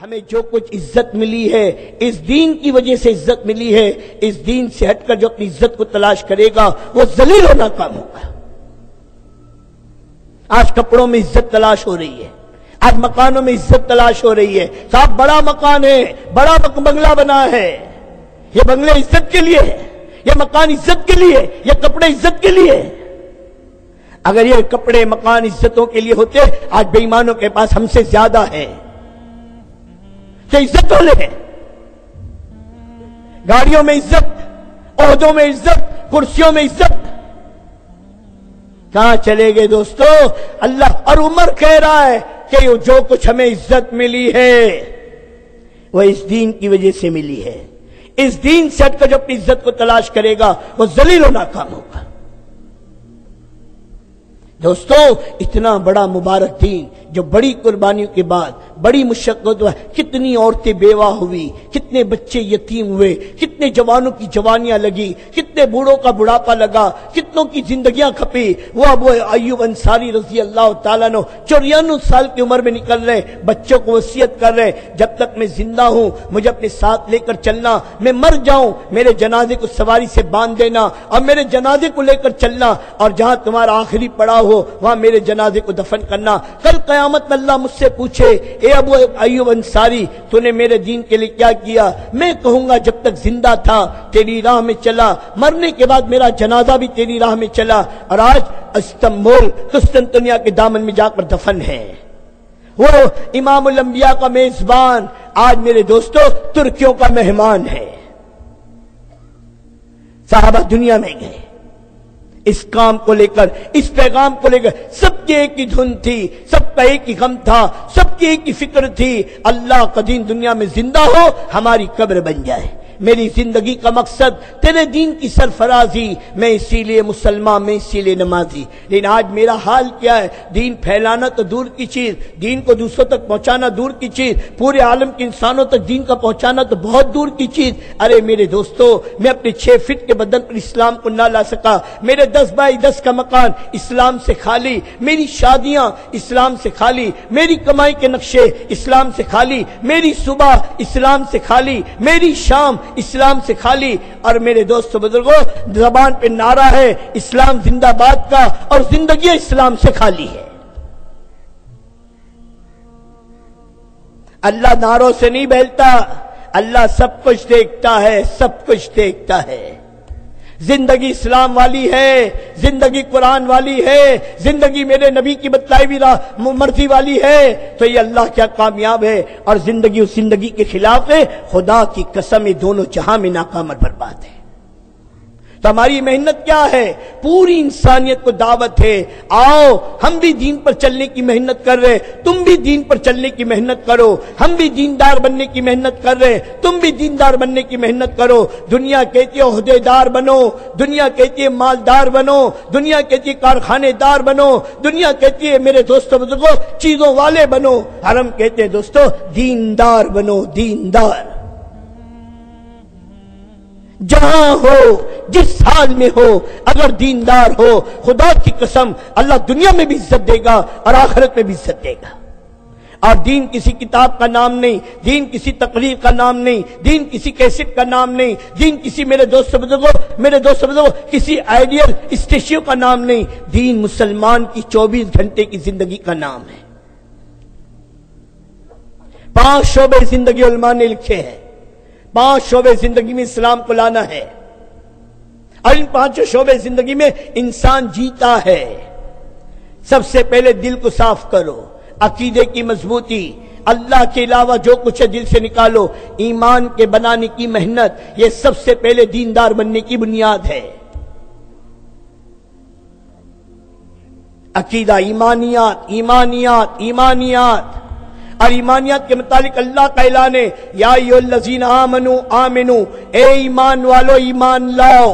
हमें जो कुछ इज्जत मिली है इस दीन की वजह से इज्जत मिली है। इस दीन से हटकर जो अपनी इज्जत को तलाश करेगा वो जलील और नाकाम होगा। आज कपड़ों में इज्जत तलाश हो रही है, आज मकानों में इज्जत तलाश हो रही है। साहब बड़ा मकान है, बड़ा बंगला बना है, ये बंगले इज्जत के लिए है, ये मकान इज्जत के लिए, ये कपड़े इज्जत के लिए। अगर ये कपड़े मकान इज्जतों के लिए होते आज बेईमानों के पास हमसे ज्यादा है। इज्जत वाले हैं, गाड़ियों में इज्जत, ओहदों में इज्जत, कुर्सियों में इज्जत। कहां चले गए दोस्तों? अल्लाह और उमर कह रहा है कि जो कुछ हमें इज्जत मिली है वह इस दीन की वजह से मिली है। इस दीन से हटकर जो अपनी इज्जत को तलाश करेगा वो जलील और नाकाम होगा। दोस्तों इतना बड़ा मुबारक दीन जो बड़ी कुर्बानियों के बाद बड़ी मुशक्कत, कितनी औरतें बेवा हुई, कितने बच्चे यतीम हुए, कितने जवानों की जवानियां लगी, कितने बूढ़ों का बुढ़ापा लगा, कितनों की जिंदगियां खपी। वह अब अय्यूब अंसारी रजी अल्लाह तआला अन्हु 94 साल की उम्र में निकल रहे, बच्चों को वसीयत कर रहे जब तक मैं जिंदा हूं मुझे अपने साथ लेकर चलना, मैं मर जाऊं मेरे जनाजे को सवारी से बांध देना और मेरे जनाजे को लेकर चलना और जहां तुम्हारा आखिरी पड़ाव हो वहां मेरे जनाजे को दफन करना। कल कयामत में अल्लाह मुझसे पूछे, ए अबू अय्यूब अंसारी तूने मेरे दीन के लिए क्या किया? मैं कहूंगा जब तक जिंदा था तेरी राह में चला, मरने के बाद मेरा जनाजा भी तेरी राह में चला और आज इस्तांबुल कुस्तांतिनिया के दामन में जाकर दफन है। वो इमामुल अंबिया का मेजबान आज मेरे दोस्तों तुर्कियों का मेहमान है। साहबा दुनिया में गए, इस काम को लेकर, इस पैगाम को लेकर सबकी एक ही धुन थी, सबका एक ही गम था, सबकी एक ही फिक्र थी, अल्लाह का दीन दुनिया में जिंदा हो हमारी कब्र बन जाए। मेरी जिंदगी का मकसद तेरे दीन की सरफराजी, मैं इसीलिए मुसलमान, मैं इसीलिए नमाजी। लेकिन आज मेरा हाल क्या है? दीन फैलाना तो दूर की चीज, दीन को दूसरों तक पहुंचाना दूर की चीज, पूरे आलम के इंसानों तक दीन का पहुंचाना तो बहुत दूर की चीज। अरे मेरे दोस्तों मैं अपने 6 फिट के बदन पर इस्लाम को ना ला सका, मेरे 10 बाई 10 का मकान इस्लाम से खाली, मेरी शादियां इस्लाम से खाली, मेरी कमाई के नक्शे इस्लाम से खाली, मेरी सुबह इस्लाम से खाली, मेरी शाम इस्लाम से खाली। और मेरे दोस्तों बुजुर्गों जबान पे नारा है इस्लाम जिंदाबाद का और जिंदगी इस्लाम से खाली है। अल्लाह नारों से नहीं बहलता, अल्लाह सब कुछ देखता है, सब कुछ देखता है। जिंदगी इस्लाम वाली है, जिंदगी कुरान वाली है, जिंदगी मेरे नबी की बतलाई हुई मर्जी वाली है तो ये अल्लाह क्या कामयाब है। और जिंदगी उस जिंदगी के खिलाफ है, खुदा की कसम ये दोनों जहां में नाकाम और बर्बाद है। तो हमारी मेहनत क्या है? पूरी इंसानियत को दावत है, आओ हम भी दीन पर चलने की मेहनत कर रहे, तुम भी दीन पर चलने की मेहनत करो, हम भी दीनदार बनने की मेहनत कर रहे, तुम भी दीनदार बनने की मेहनत करो। दुनिया कहती है ओहदेदार बनो, दुनिया कहती है मालदार बनो, दुनिया कहती है कारखानेदार बनो, दुनिया कहती है मेरे दोस्तों बुजुर्गों चीजों वाले बनो, और हम कहते हैं दोस्तों दीनदार बनो। दीनदार जहां हो, जिस हाल में हो, अगर दीनदार हो खुदा की कसम अल्लाह दुनिया में भी इज्जत देगा और आखिरत में भी इज्जत देगा। और दीन किसी किताब का नाम नहीं, दीन किसी तकरीर का नाम नहीं, दीन किसी कैसेट का नाम नहीं, दीन किसी मेरे दोस्त बुजुर्गों किसी आइडियल स्टेशन का नाम नहीं, दीन मुसलमान की 24 घंटे की जिंदगी का नाम है। 5 शोबे जिंदगी उलमा ने लिखे हैं, 5 शोबे जिंदगी में इस्लाम को लाना है और इन 5 शोबे जिंदगी में इंसान जीता है। सबसे पहले दिल को साफ करो, अकीदे की मजबूती, अल्लाह के अलावा जो कुछ है दिल से निकालो, ईमान के बनाने की मेहनत, यह सबसे पहले दीनदार बनने की बुनियाद है। अकीदा, ईमानियात और ईमानियत के मुताबिक अल्लाह का ऐलान है, या अय्युहल्लज़ीना आमनू आमिनू, ए ईमान वालो ईमान लाओ,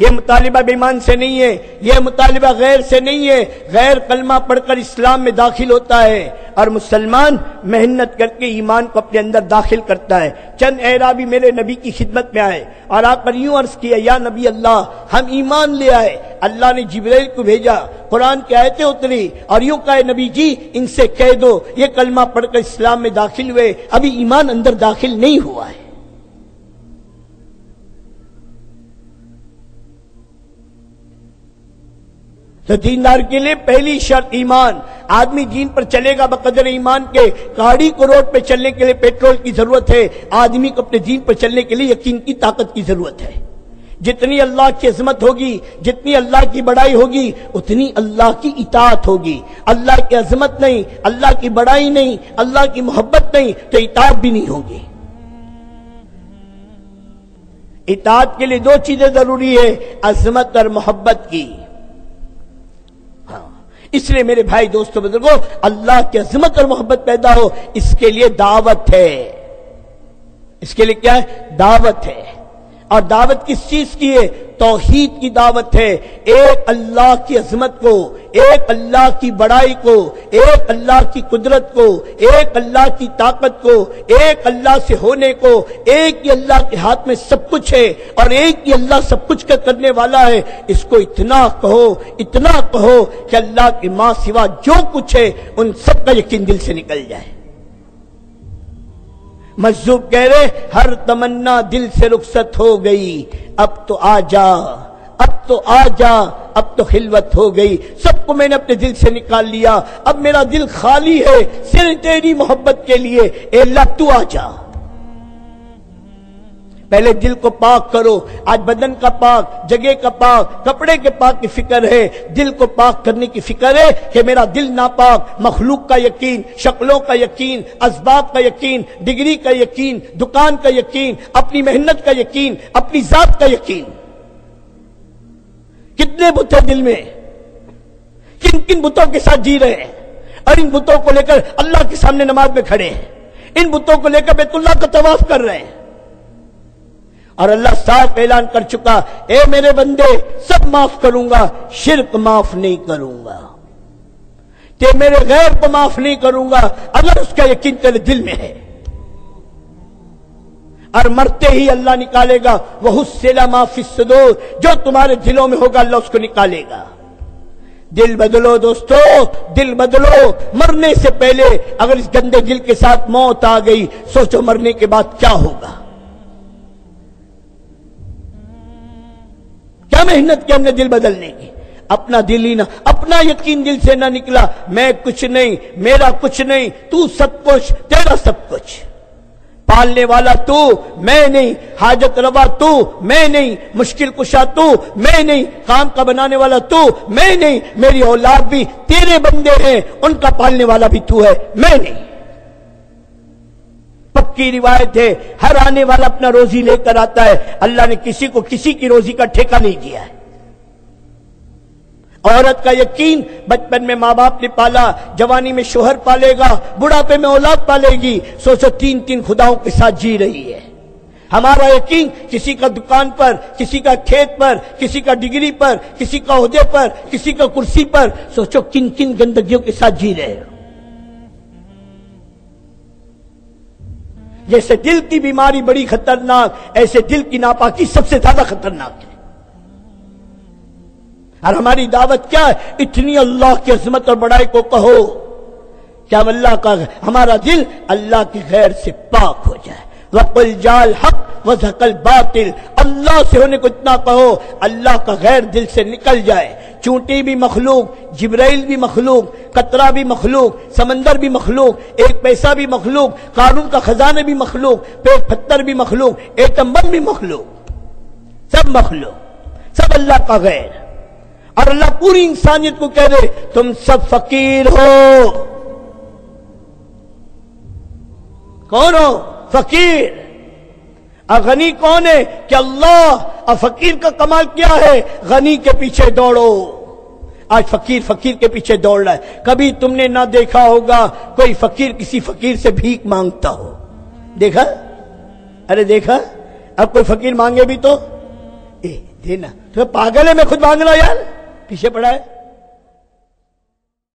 ये मुतालिबा बेईमान से नहीं है, यह मुतालिबा गैर से नहीं है। गैर कलमा पढ़कर इस्लाम में दाखिल होता है और मुसलमान मेहनत करके ईमान को अपने अंदर दाखिल करता है। चंद एराबी मेरे नबी की खिदमत में आए और आकर यूं अर्ज किया, या नबी अल्लाह, हम ईमान ले आए। अल्लाह ने जिब्रील को भेजा, कुरान की आयतें उतरी और यूं कहे, नबी जी इनसे कह दो ये कलमा पढ़कर इस्लाम में दाखिल हुए, अभी ईमान अंदर दाखिल नहीं हुआ है। तो दीनदार के लिए पहली शर्त ईमान। आदमी दीन पर चलेगा बकदर ईमान के। गाड़ी को रोड पे चलने के लिए पेट्रोल की जरूरत है, आदमी को अपने दीन पर चलने के लिए यकीन की ताकत की जरूरत है। जितनी अल्लाह की अजमत होगी, जितनी अल्लाह की बड़ाई होगी, उतनी अल्लाह की इताअत होगी। अल्लाह की अजमत नहीं, अल्लाह की बड़ाई नहीं, अल्लाह की मोहब्बत नहीं, तो इताअत भी नहीं होगी। इताअत के लिए दो चीजें जरूरी है, अजमत और मोहब्बत की। इसलिए मेरे भाई दोस्तों बुजुर्गों, अल्लाह की अजमत और मोहब्बत पैदा हो, इसके लिए दावत है। इसके लिए क्या है? दावत है। और दावत किस चीज की है? तौहीद की दावत है। एक अल्लाह की अजमत को, एक अल्लाह की बड़ाई को, एक अल्लाह की कुदरत को, एक अल्लाह की ताकत को, एक अल्लाह से होने को। एक ही अल्लाह के हाथ में सब कुछ है और एक ही अल्लाह सब कुछ का करने वाला है। इसको इतना कहो कि अल्लाह के माँ सिवा जो कुछ है उन सब का यकीन दिल से निकल जाए। मजदूर कह रहे, हर तमन्ना दिल से रुखसत हो गई, अब तो आ जा, अब तो आ जा, अब तो खिलवत हो गई, सबको मैंने अपने दिल से निकाल लिया, अब मेरा दिल खाली है सिर्फ तेरी मोहब्बत के लिए, ए अल्लाह तू आ जा। पहले दिल को पाक करो। आज बदन का पाक, जगह का पाक, कपड़े के पाक की फिक्र है, दिल को पाक करने की फिक्र है कि मेरा दिल नापाक। मखलूक का यकीन, शक्लों का यकीन, असबाब का यकीन, डिग्री का यकीन, दुकान का यकीन, अपनी मेहनत का यकीन, अपनी जात का यकीन। कितने बुत हैं दिल में, किन किन बुतों के साथ जी रहे हैं और इन बुतों को लेकर अल्लाह के सामने नमाज में खड़े हैं, इन बुतों को लेकर बैतुल्लाह का तवाफ कर रहे हैं। और अल्लाह साफ ऐलान कर चुका, ए मेरे बंदे सब माफ करूंगा, शिर्क माफ नहीं करूंगा, ते मेरे गैर को माफ नहीं करूंगा, अगर उसका यकीन तेरे दिल में है। और मरते ही अल्लाह निकालेगा, वह सेला माफी सदूर, जो तुम्हारे दिलों में होगा अल्लाह उसको निकालेगा। दिल बदलो दोस्तों, दिल बदलो। मरने से पहले अगर इस गंदे दिल के साथ मौत आ गई, सोचो मरने के बाद क्या होगा। क्या मेहनत की हमने दिल बदलने की, अपना दिल ही ना, अपना यकीन दिल से ना निकला। मैं कुछ नहीं, मेरा कुछ नहीं, तू सब कुछ, तेरा सब कुछ। पालने वाला तू, मैं नहीं, हाजत रवा तू, मैं नहीं, मुश्किल कुशा तू, मैं नहीं, काम का बनाने वाला तू, मैं नहीं, मेरी औलाद भी तेरे बंदे हैं, उनका पालने वाला भी तू है, मैं नहीं। पक्की रिवायत है, हर आने वाला अपना रोजी लेकर आता है। अल्लाह ने किसी को किसी की रोजी का ठेका नहीं दिया है। औरत का यकीन, बचपन में माँ बाप ने पाला, जवानी में शोहर पालेगा, बुढ़ापे में औलाद पालेगी। सोचो तीन तीन खुदाओं के साथ जी रही है। हमारा यकीन किसी का दुकान पर, किसी का खेत पर, किसी का डिग्री पर, किसी का ओहदे पर, किसी का कुर्सी पर। सोचो किन किन गंदगियों के साथ जी रहे हो। जैसे दिल की बीमारी बड़ी खतरनाक, ऐसे दिल की नापाकी सबसे ज्यादा खतरनाक है। और हमारी दावत क्या है? इतनी अल्लाह की अजमत और बड़ाई को कहो क्या अल्लाह का हमारा दिल अल्लाह के गैर से पाक हो जाए। वक़ुल जाल हक वज़हक़ल बातिल, अल्लाह से होने को इतना कहो अल्लाह का गैर दिल से निकल जाए। चूंटी भी मखलूक, जिब्राइल भी मखलूक, कतरा भी मखलूक, समंदर भी मखलूक, एक पैसा भी मखलूक, कानून का खजाना भी मखलूक, पेट पत्थर भी मखलूक, एटम बम भी मखलूक, सब मखलूक, सब अल्लाह का गैर। और अल्लाह पूरी इंसानियत को कह दे तुम सब फकीर हो। कौन हो? फकीर। और गनी कौन है? कि अल्लाह। और फकीर का कमाल क्या है? गनी के पीछे दौड़ो। आज फकीर फकीर के पीछे दौड़ रहा है। कभी तुमने ना देखा होगा कोई फकीर किसी फकीर से भीख मांगता हो। देखा? अरे देखा? अब कोई फकीर मांगे भी तो देना। तो पागल है, मैं खुद मांग रहा यार, पीछे पड़ा है।